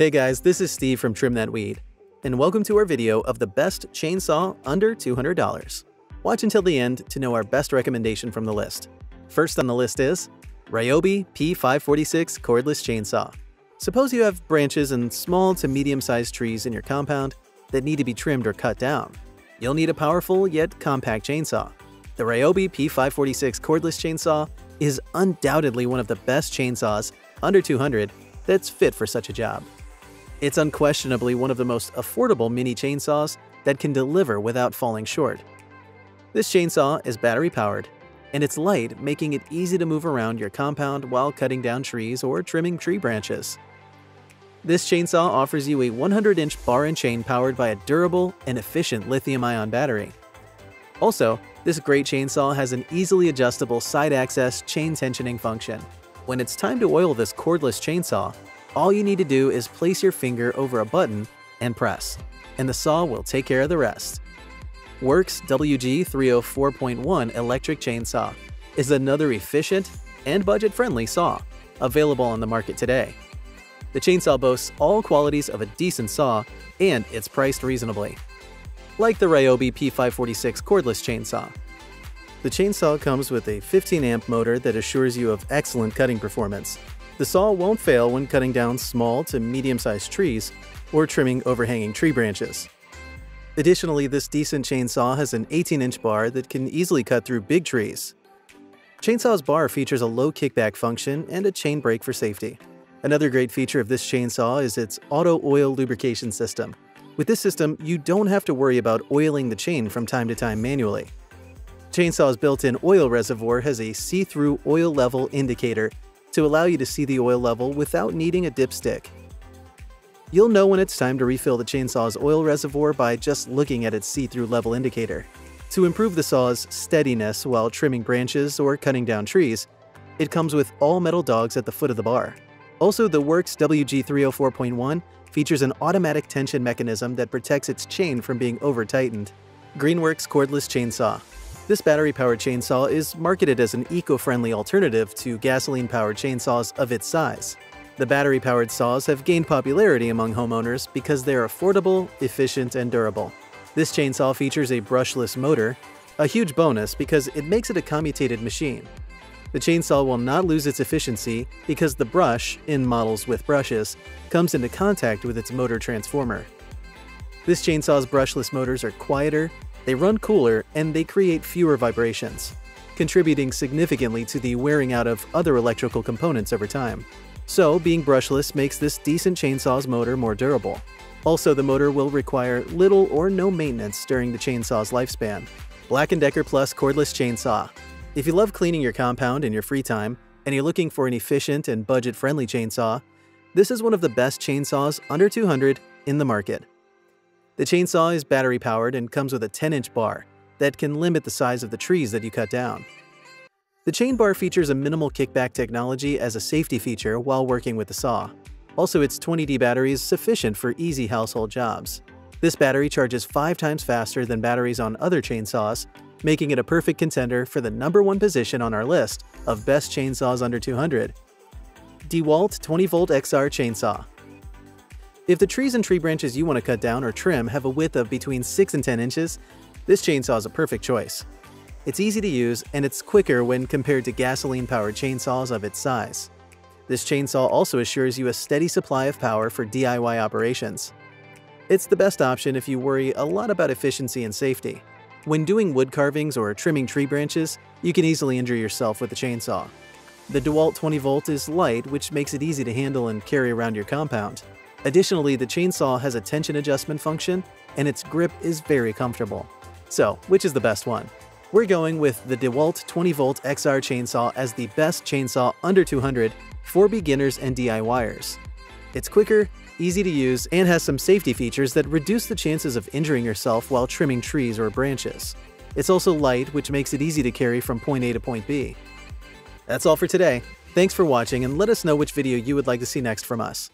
Hey guys, this is Steve from Trim That Weed, and welcome to our video of the best chainsaw under $200. Watch until the end to know our best recommendation from the list. First on the list is Ryobi P546 Cordless Chainsaw. Suppose you have branches and small to medium-sized trees in your compound that need to be trimmed or cut down. You'll need a powerful yet compact chainsaw. The Ryobi P546 Cordless Chainsaw is undoubtedly one of the best chainsaws under $200 that's fit for such a job. It's unquestionably one of the most affordable mini chainsaws that can deliver without falling short. This chainsaw is battery-powered, and it's light, making it easy to move around your compound while cutting down trees or trimming tree branches. This chainsaw offers you a 100-inch bar and chain powered by a durable and efficient lithium-ion battery. Also, this great chainsaw has an easily adjustable side-access chain tensioning function. When it's time to oil this cordless chainsaw, all you need to do is place your finger over a button and press, and the saw will take care of the rest. WORX WG304.1 electric chainsaw is another efficient and budget-friendly saw available on the market today. The chainsaw boasts all qualities of a decent saw, and it's priced reasonably. Like the Ryobi P546 cordless chainsaw, the chainsaw comes with a 15-amp motor that assures you of excellent cutting performance. The saw won't fail when cutting down small to medium-sized trees or trimming overhanging tree branches. Additionally, this decent chainsaw has an 18-inch bar that can easily cut through big trees. Chainsaw's bar features a low kickback function and a chain brake for safety. Another great feature of this chainsaw is its auto oil lubrication system. With this system, you don't have to worry about oiling the chain from time to time manually. Chainsaw's built-in oil reservoir has a see-through oil level indicator to allow you to see the oil level without needing a dipstick. You'll know when it's time to refill the chainsaw's oil reservoir by just looking at its see-through level indicator. To improve the saw's steadiness while trimming branches or cutting down trees, it comes with all-metal dogs at the foot of the bar. Also, the WORX WG304.1 features an automatic tension mechanism that protects its chain from being over-tightened. Greenworks Cordless Chainsaw. This battery-powered chainsaw is marketed as an eco-friendly alternative to gasoline-powered chainsaws of its size. The battery-powered saws have gained popularity among homeowners because they're affordable, efficient, and durable. This chainsaw features a brushless motor, a huge bonus because it makes it a commutated machine. The chainsaw will not lose its efficiency because the brush, in models with brushes, comes into contact with its motor transformer. This chainsaw's brushless motors are quieter, they run cooler, and they create fewer vibrations, contributing significantly to the wearing out of other electrical components over time. So, being brushless makes this decent chainsaw's motor more durable. Also, the motor will require little or no maintenance during the chainsaw's lifespan. Black and Decker Plus Cordless Chainsaw. If you love cleaning your compound in your free time, and you're looking for an efficient and budget-friendly chainsaw, this is one of the best chainsaws under $200 in the market. The chainsaw is battery-powered and comes with a 10-inch bar that can limit the size of the trees that you cut down. The chain bar features a minimal kickback technology as a safety feature while working with the saw. Also, its 20D battery is sufficient for easy household jobs. This battery charges 5 times faster than batteries on other chainsaws, making it a perfect contender for the #1 position on our list of best chainsaws under $200. DEWALT 20V XR Chainsaw. If the trees and tree branches you want to cut down or trim have a width of between 6 and 10 inches, this chainsaw is a perfect choice. It's easy to use, and it's quicker when compared to gasoline-powered chainsaws of its size. This chainsaw also assures you a steady supply of power for DIY operations. It's the best option if you worry a lot about efficiency and safety. When doing wood carvings or trimming tree branches, you can easily injure yourself with a chainsaw. The DEWALT 20V is light, which makes it easy to handle and carry around your compound. Additionally, the chainsaw has a tension adjustment function, and its grip is very comfortable. So, which is the best one? We're going with the DEWALT 20V XR Chainsaw as the best chainsaw under $200 for beginners and DIYers. It's quicker, easy to use, and has some safety features that reduce the chances of injuring yourself while trimming trees or branches. It's also light, which makes it easy to carry from point A to point B. That's all for today. Thanks for watching, and let us know which video you would like to see next from us.